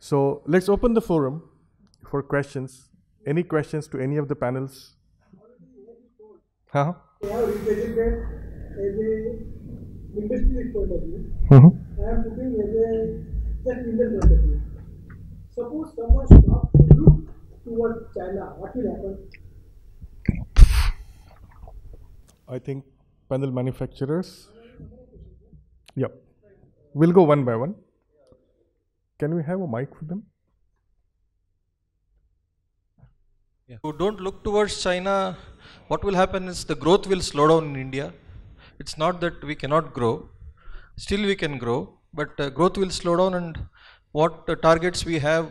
So let's open the forum for questions. Any questions to any of the panels? Huh? Mm-hmm. I am looking as a Indian point of view. Suppose someone stops to look towards China, what will happen? I think panel manufacturers. Yep. We'll go one by one. Can we have a mic for them? Yeah. So don't look towards China. What will happen is the growth will slow down in India. It's not that we cannot grow. Still we can grow, but growth will slow down, and what targets we have,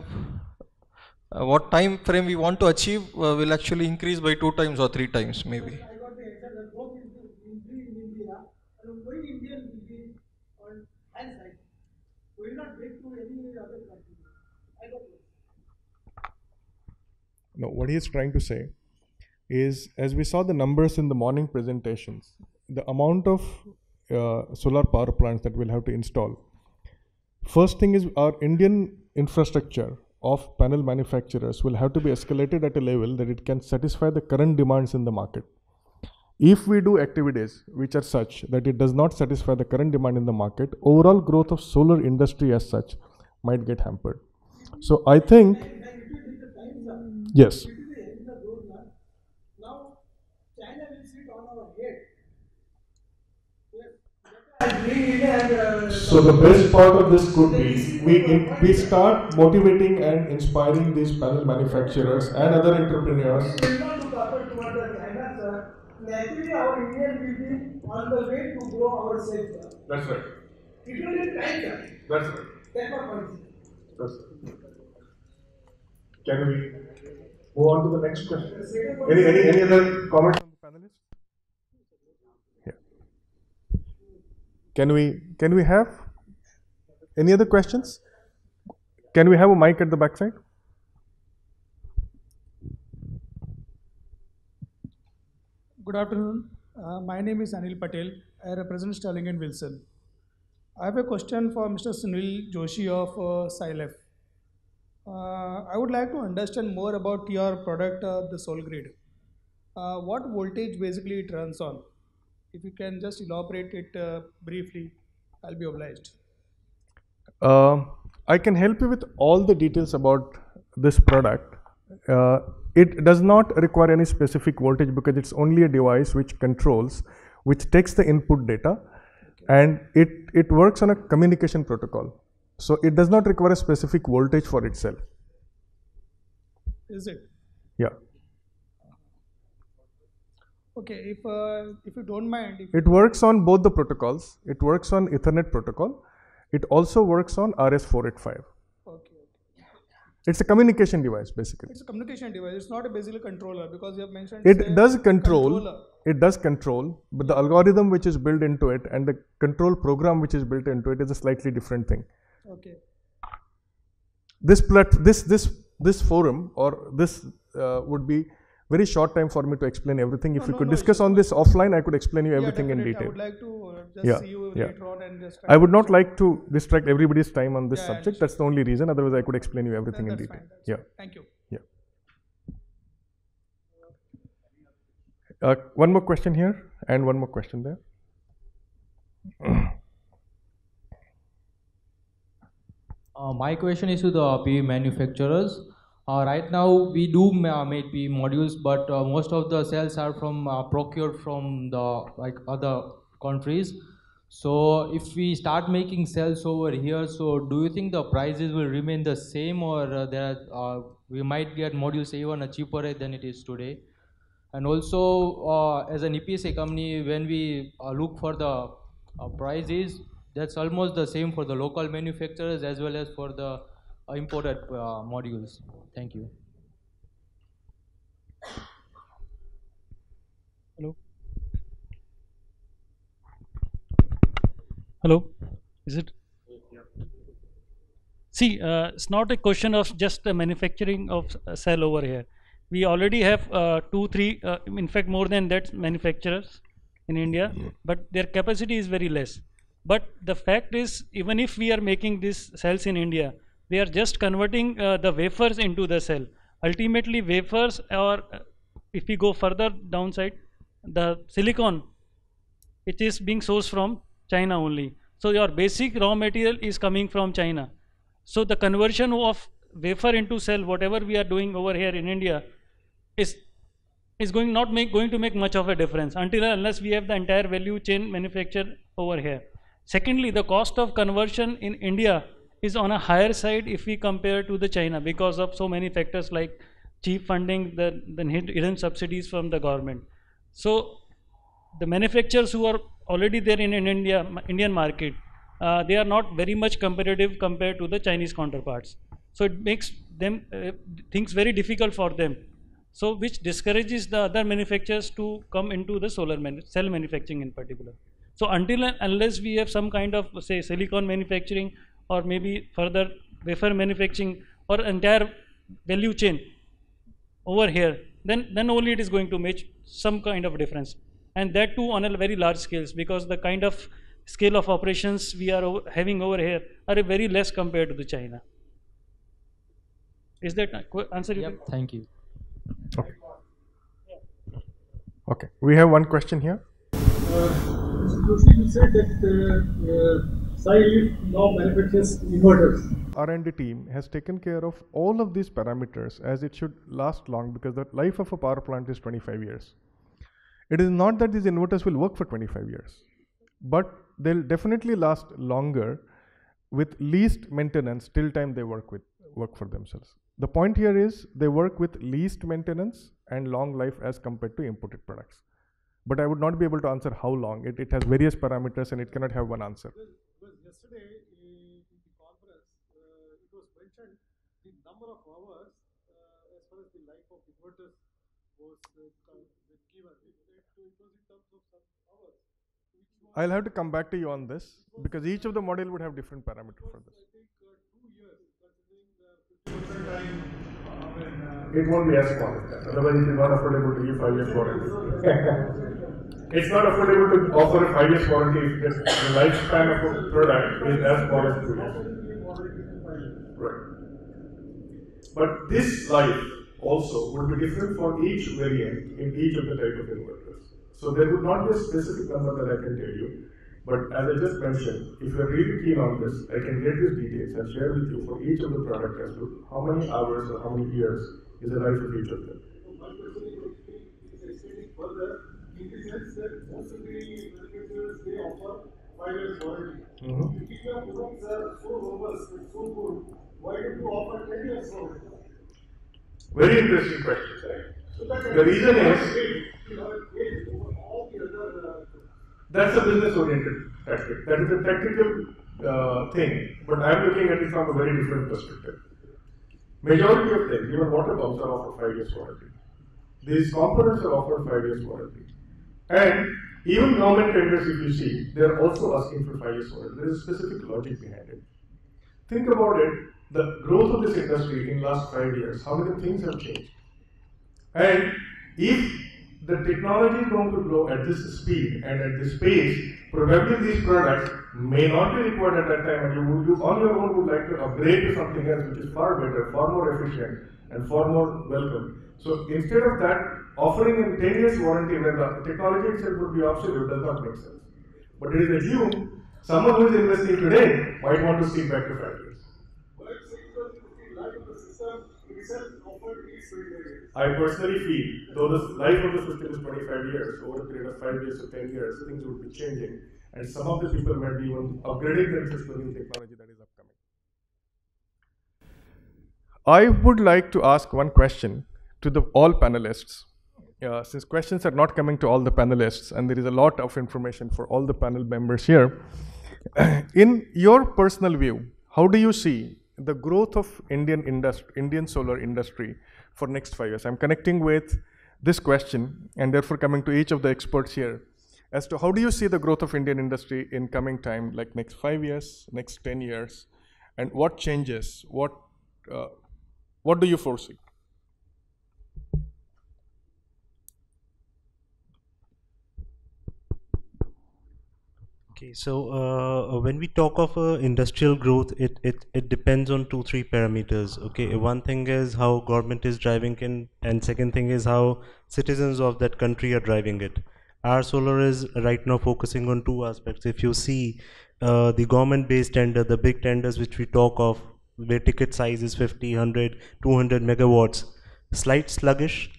what time frame we want to achieve will actually increase by 2 times or 3 times maybe. I got the answer that growth will increase in India, and going India will be on hand side. We will not break through any other country. I got it. No, what he is trying to say is, as we saw the numbers in the morning presentations, the amount of solar power plants that we'll have to install. First thing is, our Indian infrastructure of panel manufacturers will have to be escalated at a level that it can satisfy the current demands in the market. If we do activities which are such that it does not satisfy the current demand in the market, overall growth of solar industry as such might get hampered. So I think, yes. So the best part of this could be, we start motivating and inspiring these panel manufacturers and other entrepreneurs. Naturally our Indian people on the way to grow ourselves. That's right. It will take time, sir. That's right. That's my point. That's right. Can we move on to the next question? Any other comments from the panelists? Can we have any other questions? Can we have a mic at the backside? Good afternoon. My name is Anil Patel. I represent Sterling and Wilson. I have a question for Mr. Sunil Joshi of Silef. I would like to understand more about your product, the SolGrid. What voltage basically it runs on? If you can just elaborate it briefly, I'll be obliged. I can help you with all the details about this product. It does not require any specific voltage because it's only a device which controls, which takes the input data, and it works on a communication protocol. So it does not require a specific voltage for itself. Is it? Yeah. Okay, if you don't mind. It works on both the protocols. It works on Ethernet protocol. It also works on RS-485. Okay. It's a communication device basically. It's a communication device. It's not a basically controller, because you have mentioned it does control. Controller. It does control, but the algorithm which is built into it and the control program which is built into it is a slightly different thing. Okay. This forum or this would be very short time for me to explain everything. If we could discuss on this offline, I could explain you everything in detail. I would like to just see you later on and just. I would not like to distract everybody's time on this subject. That's the only reason. Otherwise, I could explain you everything in detail. Yeah. Thank you. Yeah. One more question here and one more question there. My question is to the PV manufacturers. Right now, we do make PV modules, but most of the cells are from procured from the other countries. So, if we start making cells over here, so do you think the prices will remain the same, or we might get modules even cheaper than it is today? And also, as an EPC company, when we look for the prices, that's almost the same for the local manufacturers as well as for the imported modules. Thank you. Hello. Hello. Is it? Yeah. See, it's not a question of just the manufacturing of a cell over here. We already have 2, 3, in fact more than that, manufacturers in India, but their capacity is very less. But the fact is, even if we are making these cells in India, They are just converting the wafers into the cell. Ultimately wafers, or if we go further downside, the silicon, it is being sourced from China only. So your basic raw material is coming from China. So the conversion of wafer into cell, whatever we are doing over here in India, is not going to make much of a difference until unless we have the entire value chain manufactured over here. Secondly, the cost of conversion in India is on a higher side if we compare to the China, because of so many factors like cheap funding, the hidden subsidies from the government. So the manufacturers who are already there in India, Indian market, they are not very much competitive compared to the Chinese counterparts. So it makes them things very difficult for them. So which discourages the other manufacturers to come into the solar cell manufacturing in particular. So until and unless we have some kind of, say, silicon manufacturing, or maybe further wafer manufacturing, or entire value chain over here, then only it is going to make some kind of difference, and that too on a very large scales, because the kind of scale of operations we are having over here are very less compared to the China. Is that answer? Yep, thank you. Okay. Okay, we have one question here. Mr. Joshi, you said that Silef now manufactures inverters. R&D team has taken care of all of these parameters, as it should last long, because the life of a power plant is 25 years. It is not that these inverters will work for 25 years, but they'll definitely last longer with least maintenance till time they work for themselves. The point here is they work with least maintenance and long life as compared to imported products. But I would not be able to answer how long. It has various parameters and it cannot have one answer. Well, yesterday in the conference, it was mentioned the number of hours as far as the life of inverters was given. It was in terms of some hours. I'll have to come back to you on this, because each of the model would have different parameters for this. I think 2 years, considering the time, it won't be as small. Otherwise, it is not affordable to give 5 years warranty. It's not affordable to offer a 5 years warranty if the lifespan of a product is as small as 2 years. Right. But this life also would be different for each variant in each of the type of inverters. So there would not be a specific number that I can tell you. But as I just mentioned, if you are really keen on this, I can get these details and share with you for each of the product as to how many hours or how many years is the life of each of them. In the sense that most of the manufacturers, they offer 5 years warranty. If your products are so robust and so good, why don't you offer 10 years warranty? Very interesting question, sir. So the reason is all the other. That's a business-oriented tactic. That is a tactical thing, but I am looking at it from a very different perspective. Majority of things, even water pumps are offered 5 years warranty. These components are offered 5 years warranty. And even government tenders, if you see, they are also asking for 5 years warranty. There is a specific logic behind it. Think about it, the growth of this industry in the last 5 years, how many things have changed. And if the technology is going to grow at this speed and at this pace, probably these products may not be required at that time, and you on your own would like to upgrade to something else which is far better, far more efficient, and far more welcome. So instead of that, offering a 10 years warranty when the technology itself would be obsolete does not make sense. But it is assumed someone who is investing today might want to see back to 5 years. I personally feel, though the life of the system is 25 years, over a period of 5 years or 10 years, things would be changing, and some of the people might be even upgrading their system in technology that is upcoming. I would like to ask one question to all panelists. Since questions are not coming to all the panelists, and there is a lot of information for all the panel members here. In your personal view, how do you see the growth of Indian solar industry for next 5 years? I'm connecting with this question, and therefore coming to each of the experts here, as to how do you see the growth of Indian industry in coming time, like next 5 years, next 10 years, and what changes, what do you foresee? Okay, so when we talk of industrial growth, it depends on 2-3 parameters. Okay, one thing is how government is driving it, and second thing is how citizens of that country are driving it. Our solar is right now focusing on 2 aspects. If you see the government-based tender, the big tenders which we talk of, where ticket size is 50, 100, 200 megawatts, slight sluggish,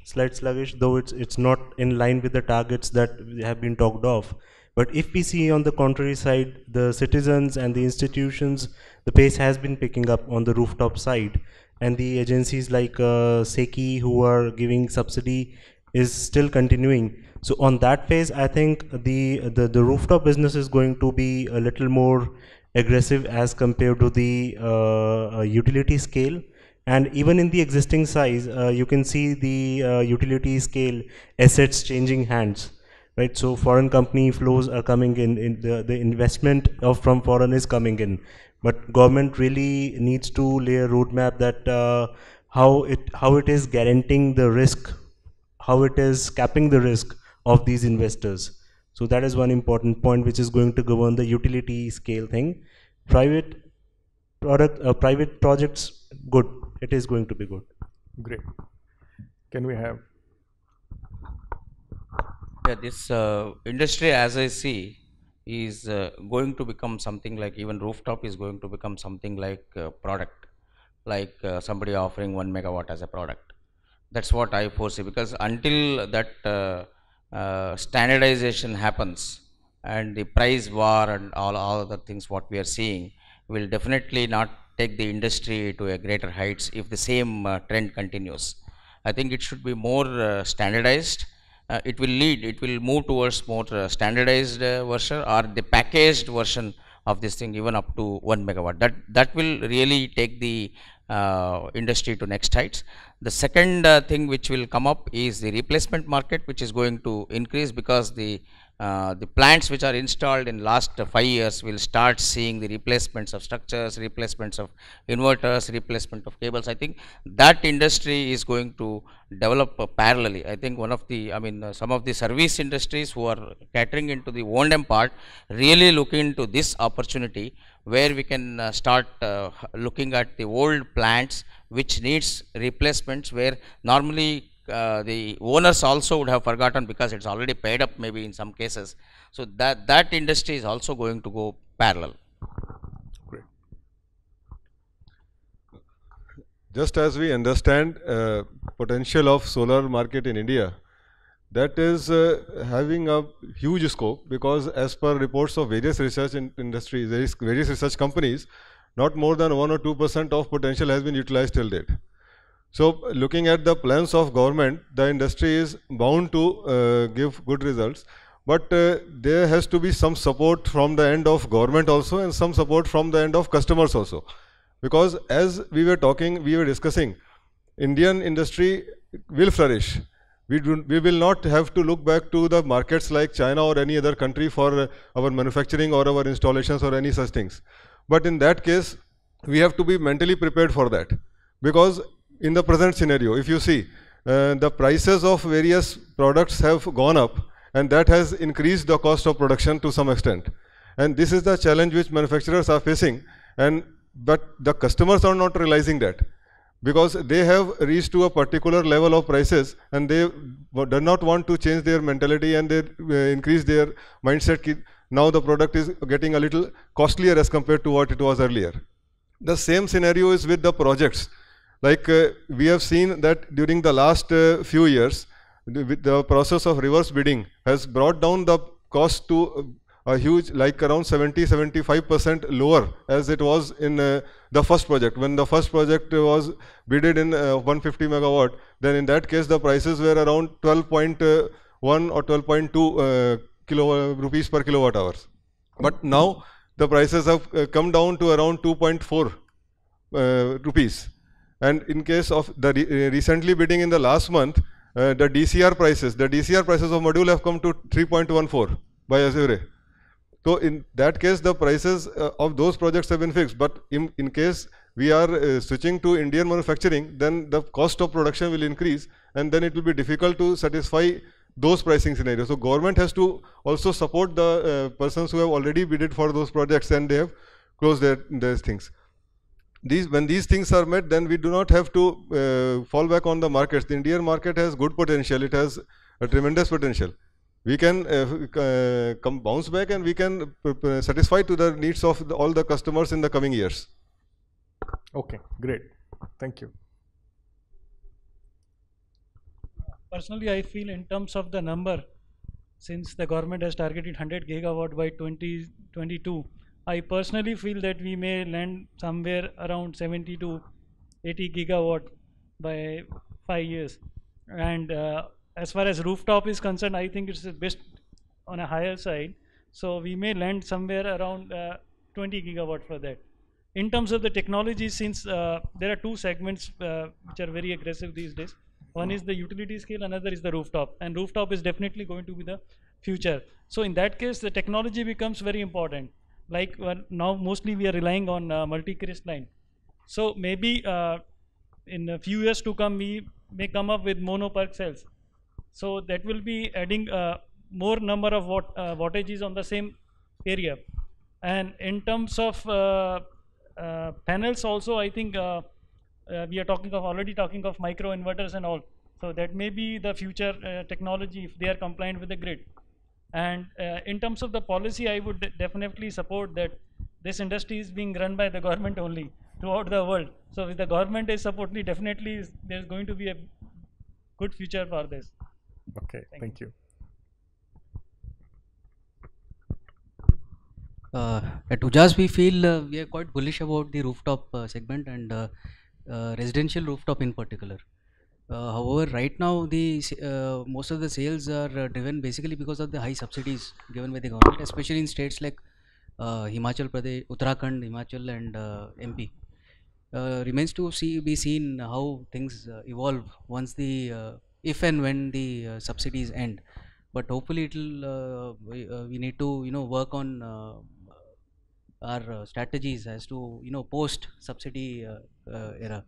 though it's not in line with the targets that have been talked of. But if we see on the contrary side, the citizens and the institutions, the pace has been picking up on the rooftop side, and the agencies like SECI, who are giving subsidy, is still continuing. So on that phase, I think the rooftop business is going to be a little more aggressive as compared to the utility scale. And even in the existing size, you can see the utility scale assets changing hands, right? So foreign company flows are coming in the investment from foreign is coming in. But government really needs to lay a roadmap that how it is guaranteeing the risk, how it is capping the risk of these investors. So that is one important point which is going to govern the utility scale thing. Private projects, good. It is going to be good. Great. Can we have? Yeah, this industry, as I see, is going to become something like, even rooftop is going to become something like a product, like somebody offering 1 megawatt as a product. That's what I foresee, because until that standardization happens and the price war and all other things what we are seeing will definitely not take the industry to a greater heights if the same trend continues. I think it should be more standardized. It will move towards more standardized version or the packaged version of this thing, even up to 1 megawatt. That will really take the industry to next heights. The second thing which will come up is the replacement market, which is going to increase, because the plants which are installed in last 5 years will start seeing the replacements of structures, replacements of inverters, replacement of cables. I think that industry is going to develop parallelly. I think some of the service industries who are catering into the O&M part really look into this opportunity, where we can start looking at the old plants which needs replacements, where normally the owners also would have forgotten because it's already paid up maybe in some cases. So that industry is also going to go parallel. Great. Just as we understand potential of solar market in India, that is having a huge scope, because as per reports of various research industries, various research companies, not more than 1 or 2% of potential has been utilized till date. So looking at the plans of government, the industry is bound to give good results, but there has to be some support from the end of government also, and some support from the end of customers also. Because as we were discussing, Indian industry will flourish. We will not have to look back to the markets like China or any other country for our manufacturing or our installations or any such things. But in that case, we have to be mentally prepared for that. Because in the present scenario, if you see, the prices of various products have gone up, and that has increased the cost of production to some extent. And this is the challenge which manufacturers are facing, but the customers are not realizing that. Because they have reached to a particular level of prices, and they do not want to change their mentality, and they increase their mindset. Now the product is getting a little costlier as compared to what it was earlier. The same scenario is with the projects. Like we have seen that during the last few years, the process of reverse bidding has brought down the cost to a huge, like around 70-75% lower as it was in the first project. When the first project was bidded in 150 megawatt, then in that case the prices were around 12.1 or 12.2 rupees per kilowatt hours. But now the prices have come down to around 2.4 rupees. And in case of the recently bidding in the last month, the DCR prices of module have come to 3.14 by Azure. So in that case, the prices of those projects have been fixed. But in case we are switching to Indian manufacturing, then the cost of production will increase, and then it will be difficult to satisfy those pricing scenarios. So government has to also support the persons who have already bidded for those projects and they have closed their things. When these things are met, then we do not have to fall back on the markets. The Indian market has good potential. It has a tremendous potential. We can bounce back and we can satisfy to the needs of all the customers in the coming years. Okay, great. Thank you. Personally, I feel in terms of the number, since the government has targeted 100 gigawatt by 2022, I personally feel that we may land somewhere around 70 to 80 gigawatt by 5 years. And as far as rooftop is concerned, I think it's the best on a higher side. So we may land somewhere around 20 gigawatt for that. In terms of the technology, since there are two segments which are very aggressive these days. One is the utility scale, another is the rooftop. And rooftop is definitely going to be the future. So in that case, the technology becomes very important. Like now mostly we are relying on multi-crystalline. So maybe in a few years to come, we may come up with mono PERC cells. So that will be adding more number of wattages on the same area. And in terms of panels also, I think we are already talking of micro inverters and all. So that may be the future technology if they are compliant with the grid. And in terms of the policy, I would definitely support that this industry is being run by the government only throughout the world. So if the government is supporting, definitely there's going to be a good future for this. Okay, thank you. At Ujaas, we feel we are quite bullish about the rooftop segment and residential rooftop in particular. However, right now the most of the sales are driven basically because of the high subsidies given by the government, especially in states like Himachal Pradesh, Uttarakhand, Himachal, and MP. Remains to be seen how things evolve once the if and when the subsidies end. But hopefully, it'll we need to work on our strategies as to post subsidy era.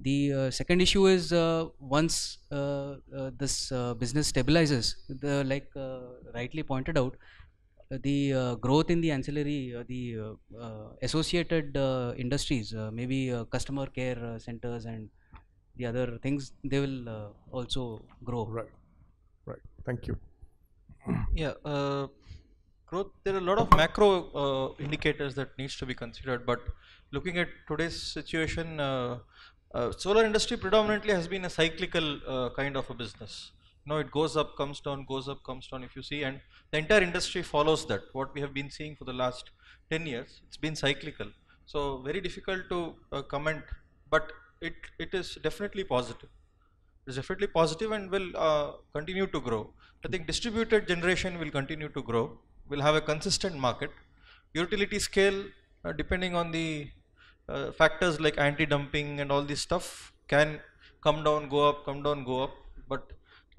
The second issue is once this business stabilizes, like rightly pointed out, the growth in the ancillary, the associated industries, maybe customer care centers and the other things, they will also grow. Right, right. Thank you. Yeah, growth. There are a lot of macro indicators that needs to be considered, but looking at today's situation. Solar industry predominantly has been a cyclical kind of a business. It goes up, comes down, goes up, comes down, if you see, and the entire industry follows that. What we have been seeing for the last 10 years, it's been cyclical. So very difficult to comment, but it is definitely positive. It's definitely positive and will continue to grow. I think distributed generation will continue to grow. We'll have a consistent market. Utility scale, depending on the factors like anti-dumping and all this stuff, can come down, go up, come down, go up, but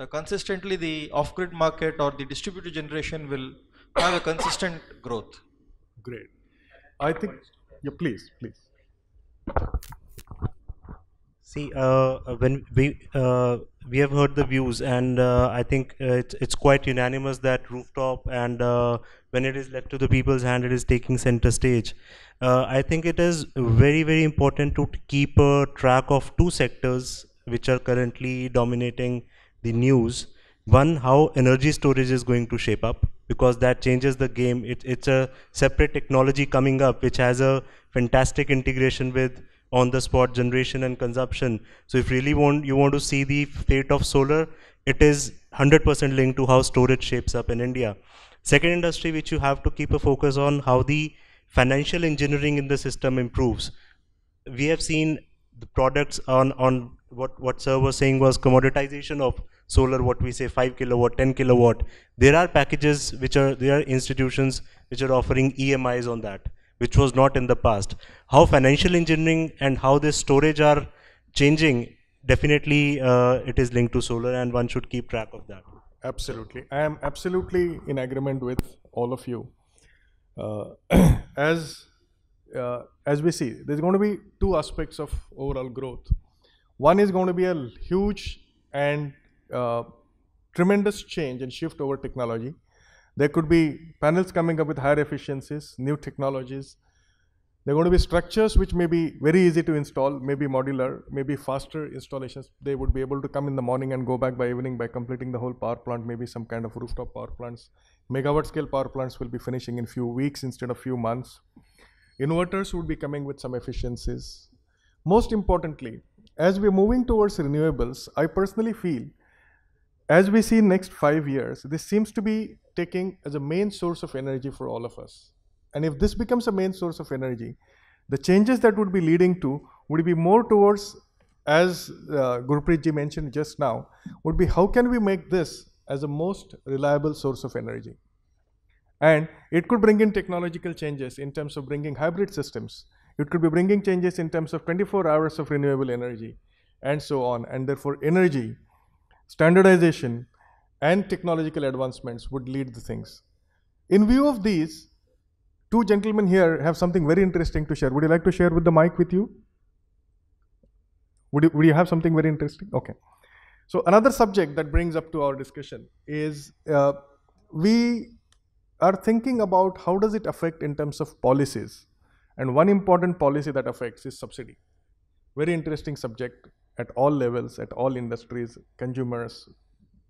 consistently the off-grid market or the distributed generation will have a consistent growth. Great. I think, yeah, please. See, when we have heard the views, and I think it's quite unanimous that rooftop, and when it is left to the people's hand, it is taking center stage. I think it is very, very important to keep a track of two sectors which are currently dominating the news. One, how energy storage is going to shape up, because that changes the game. It's a separate technology coming up which has a fantastic integration with on-the-spot generation and consumption. So if really you want to see the fate of solar, it is 100% linked to how storage shapes up in India. Second industry which you have to keep a focus on, how the financial engineering in the system improves. We have seen the products on what sir was saying was commoditization of solar, what we say 5 kilowatt, 10 kilowatt. There are packages which are, there are institutions which are offering EMIs on that, which was not in the past. How financial engineering and how this storage are changing, definitely it is linked to solar, and one should keep track of that. Absolutely. I am absolutely in agreement with all of you. As we see, there's going to be two aspects of overall growth. One is going to be a huge and tremendous change and shift over technology. There could be panels coming up with higher efficiencies, new technologies. There are going to be structures which may be very easy to install, maybe modular, maybe faster installations. They would be able to come in the morning and go back by evening by completing the whole power plant, maybe some kind of rooftop power plants. Megawatt scale power plants will be finishing in few weeks instead of few months. Inverters would be coming with some efficiencies. Most importantly, as we're moving towards renewables, I personally feel, as we see next 5 years, this seems to be taking as a main source of energy for all of us. And if this becomes a main source of energy, the changes that would be leading to would be more towards, as Gurpreetji mentioned just now, would be how can we make this as a most reliable source of energy. And it could bring in technological changes in terms of bringing hybrid systems. It could be bringing changes in terms of 24 hours of renewable energy and so on. And therefore, energy, standardization, and technological advancements would lead the things. In view of these, two gentlemen here have something very interesting to share. Would you like to share with the mic with you? Would you have something very interesting? Okay. So another subject that brings up to our discussion is we are thinking about how does it affect in terms of policies. And one important policy that affects is subsidy. Very interesting subject at all levels, at all industries, consumers,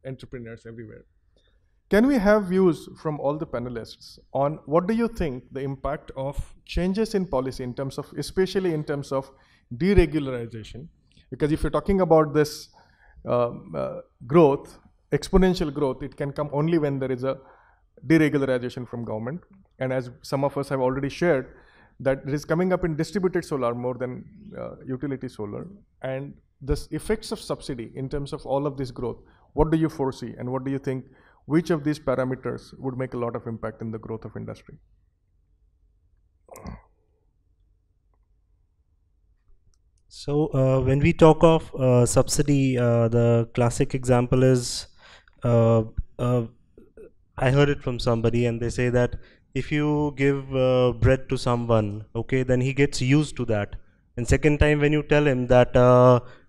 entrepreneurs, everywhere. Can we have views from all the panelists on what do you think the impact of changes in policy in terms of, especially in terms of deregularization? Because if you're talking about this growth, exponential growth, it can come only when there is a deregularization from government. And as some of us have already shared, that it is coming up in distributed solar more than utility solar. And the effects of subsidy in terms of all of this growth, what do you foresee and what do you think, which of these parameters would make a lot of impact in the growth of industry? So when we talk of subsidy, the classic example is, I heard it from somebody and they say that if you give bread to someone, okay, then he gets used to that. And second time when you tell him that,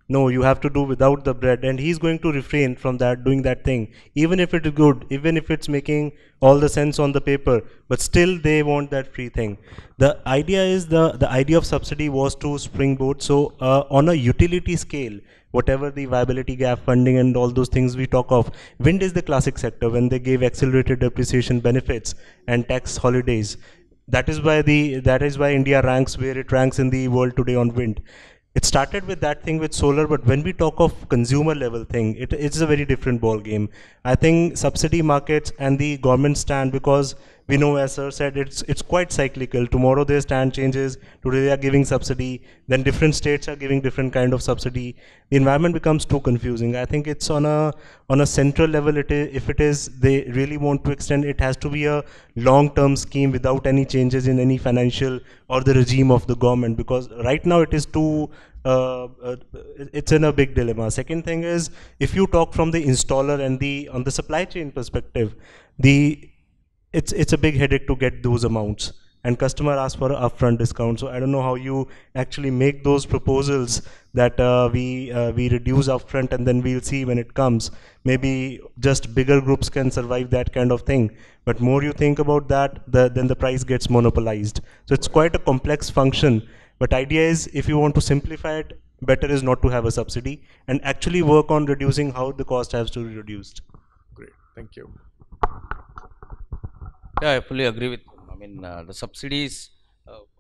no, you have to do without the bread, and he's going to refrain from that, doing that thing, even if it is good, even if it's making all the sense on the paper, but still they want that free thing. The idea is, the idea of subsidy was to springboard. So on a utility scale, whatever the viability gap funding and all those things we talk of, wind is the classic sector when they gave accelerated depreciation benefits and tax holidays. That is why India ranks where it ranks in the world today on wind. It started with that thing with solar, but when we talk of consumer level thing, it's a very different ball game. I think subsidy markets and the government stand, because we know, as sir said, it's quite cyclical. Tomorrow their stand changes, today they are giving subsidy, then different states are giving different kind of subsidy. The environment becomes too confusing. I think it's on a central level, if it is, they really want to extend, it has to be a long-term scheme without any changes in any financial or the regime of the government, because right now it is too, it's in a big dilemma. Second thing is, if you talk from the installer and on the supply chain perspective, it's a big headache to get those amounts, and customer asks for an upfront discount. So I don't know how you actually make those proposals that we reduce upfront and then we'll see when it comes. Maybe just bigger groups can survive that kind of thing. But more you think about that, then the price gets monopolized. So it's quite a complex function. But idea is, if you want to simplify it, better is not to have a subsidy and actually work on reducing how the cost has to be reduced. Great, thank you. Yeah, I fully agree with him. I mean, the subsidies,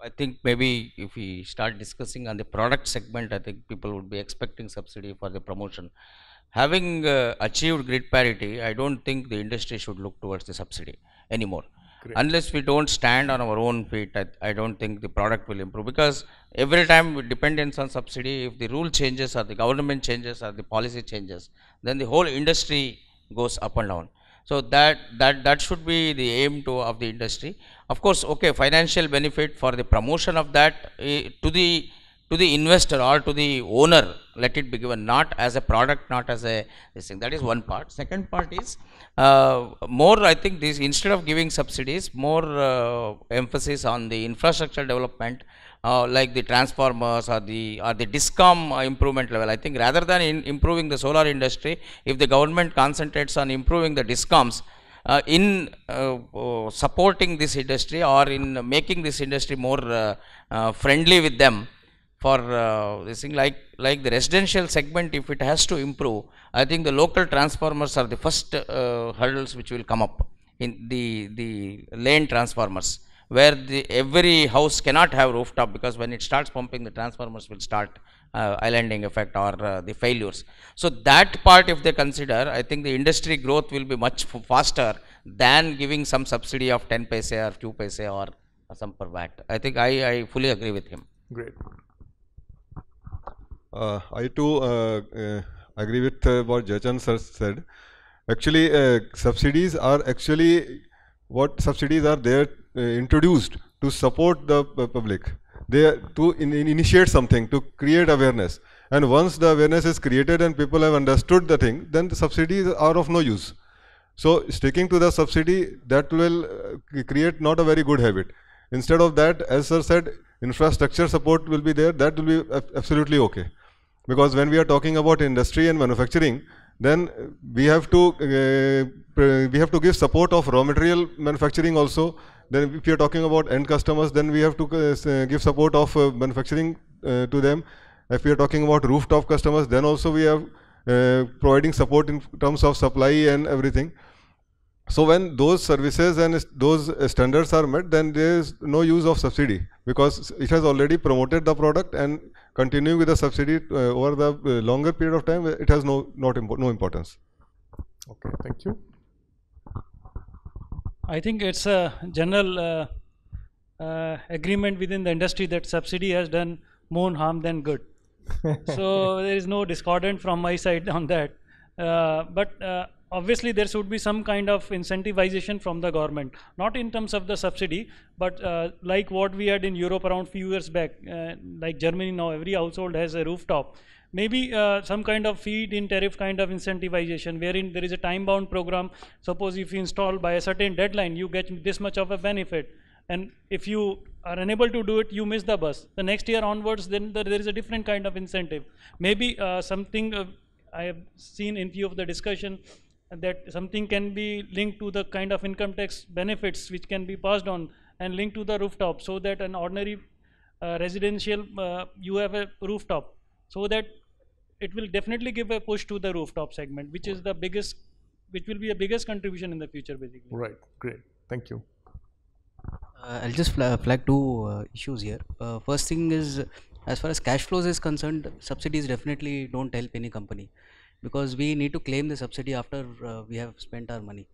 I think maybe if we start discussing on the product segment, I think people would be expecting subsidy for the promotion. Having achieved grid parity, I don't think the industry should look towards the subsidy anymore. Great. Unless we don't stand on our own feet, I don't think the product will improve, because every time with dependence on subsidy, if the rule changes or the government changes or the policy changes, then the whole industry goes up and down. So that should be the aim of the industry. Of course, okay, financial benefit for the promotion of that to the to the investor or to the owner, let it be given, not as a product, not as a this thing. That is one part. Second part is more, I think, this instead of giving subsidies, more emphasis on the infrastructure development, like the transformers or the discom improvement level. I think rather than in improving the solar industry, if the government concentrates on improving the discoms, in supporting this industry or in making this industry more friendly with them for this thing, like the residential segment, if it has to improve, I think the local transformers are the first hurdles which will come up in the lane transformers, where every house cannot have rooftop, because when it starts pumping, the transformers will start islanding effect or the failures. So that part, if they consider, I think the industry growth will be much faster than giving some subsidy of 10 paise or 2 paise or some per watt. I think I fully agree with him. Great. I too agree with what Jachan sir said. Actually, subsidies are actually what subsidies are there introduced to support the public, to initiate something, to create awareness. And once the awareness is created and people have understood the thing, then the subsidies are of no use. So sticking to the subsidy, that will create not a very good habit. Instead of that, as sir said, infrastructure support will be there. That will be absolutely okay. Because when we are talking about industry and manufacturing, then we have to give support of raw material manufacturing also. Then if you are talking about end customers, then we have to give support of manufacturing to them. If we are talking about rooftop customers, then also we are providing support in terms of supply and everything. So when those services and those standards are met, then there is no use of subsidy, because it has already promoted the product, and continuing with the subsidy over the longer period of time, it has no importance. Okay, thank you. I think it's a general agreement within the industry that subsidy has done more harm than good. So there is no discordant from my side on that. But obviously there should be some kind of incentivization from the government, not in terms of the subsidy, but like what we had in Europe around few years back, like Germany now, every household has a rooftop. Maybe some kind of feed-in tariff kind of incentivization, wherein there is a time-bound program. Suppose if you install by a certain deadline, you get this much of a benefit. And if you are unable to do it, you miss the bus. The next year onwards, then there is a different kind of incentive. Maybe something I have seen in few of the discussion, that something can be linked to the kind of income tax benefits which can be passed on and linked to the rooftop, so that an ordinary residential, you have a rooftop, so that it will definitely give a push to the rooftop segment, which is the biggest, which will be a biggest contribution in the future, basically. Right. Great. Thank you. I'll just flag two issues here. First thing is, as far as cash flows is concerned, subsidies definitely don't help any company, because we need to claim the subsidy after we have spent our money,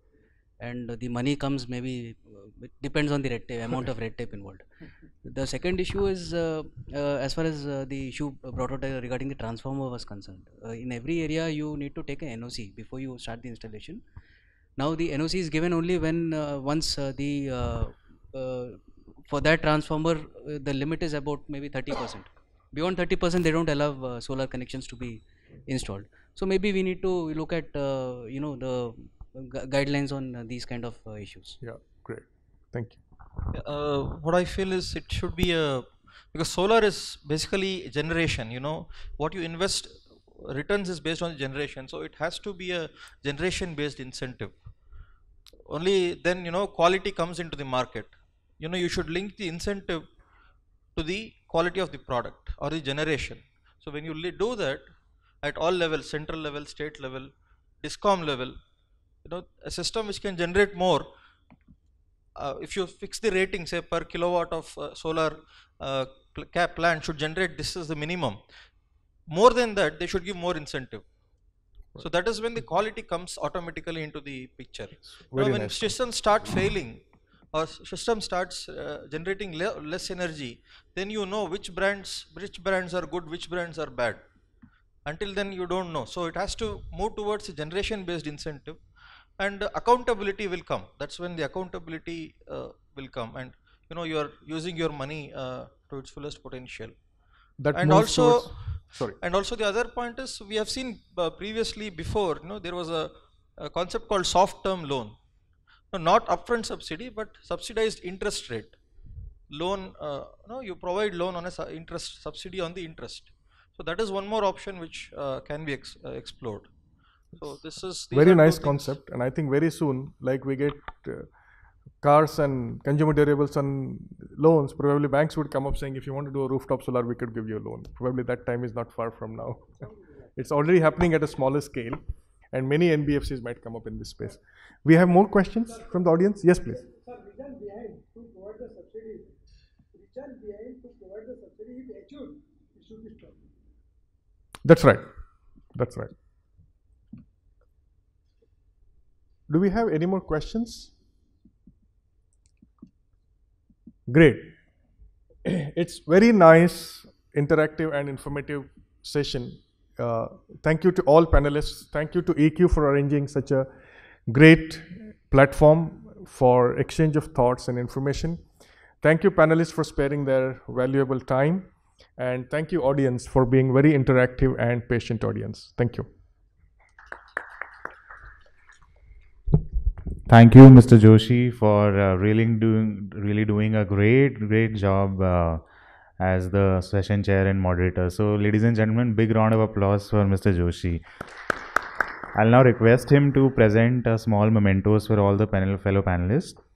and the money comes maybe, it depends on the red tape, amount of red tape involved. The second issue is as far as the issue brought out regarding the transformer was concerned. In every area you need to take an NOC before you start the installation. Now the NOC is given only when for that transformer the limit is about maybe 30%. Beyond 30% they don't allow solar connections to be installed. So maybe we need to look at you know, the guidelines on these kind of issues. Yeah, great. Thank you. What I feel is it should be a, because solar is basically generation, you know, what you invest returns is based on generation. So it has to be a generation based incentive. Only then, you know, quality comes into the market. You know, you should link the incentive to the quality of the product or the generation. So when you do that, at all levels, central level, state level, discom level, you know, a system which can generate more. If you fix the rating, say per kilowatt of solar plant should generate, this is the minimum. More than that, they should give more incentive. Right. So that is when the quality comes automatically into the picture. You know, when systems start failing or system starts generating less energy, then you know which brands are good, which brands are bad. Until then you don't know. So it has to move towards a generation based incentive, and accountability will come. That's when the accountability will come, and you know, you are using your money to its fullest potential. that and also towards, sorry. And also the other point is we have seen previously before, you know, there was a concept called soft term loan. No, not upfront subsidy, but subsidized interest rate loan. No, you provide loan on a interest subsidy on the interest. So that is one more option which can be explored. So this is very nice concept, and I think very soon, like we get cars and consumer durables and loans, probably banks would come up saying, if you want to do a rooftop solar, we could give you a loan. Probably that time is not far from now. It's already happening at a smaller scale, and many NBFCs might come up in this space. We have more questions from the audience. Yes, please. Sir, return behind to provide the subsidy. Return behind to provide the subsidy is achieved. It should be stopped. That's right. That's right. Do we have any more questions? Great. It's very nice, interactive and informative session. Thank you to all panelists. Thank you to EQ for arranging such a great platform for exchange of thoughts and information. Thank you panelists for sparing their valuable time. And thank you audience for being very interactive and patient audience. Thank you. Thank you, Mr. Joshi, for really doing a great job as the session chair and moderator. So, ladies and gentlemen, big round of applause for Mr. Joshi. I'll now request him to present small mementos for all the fellow panelists.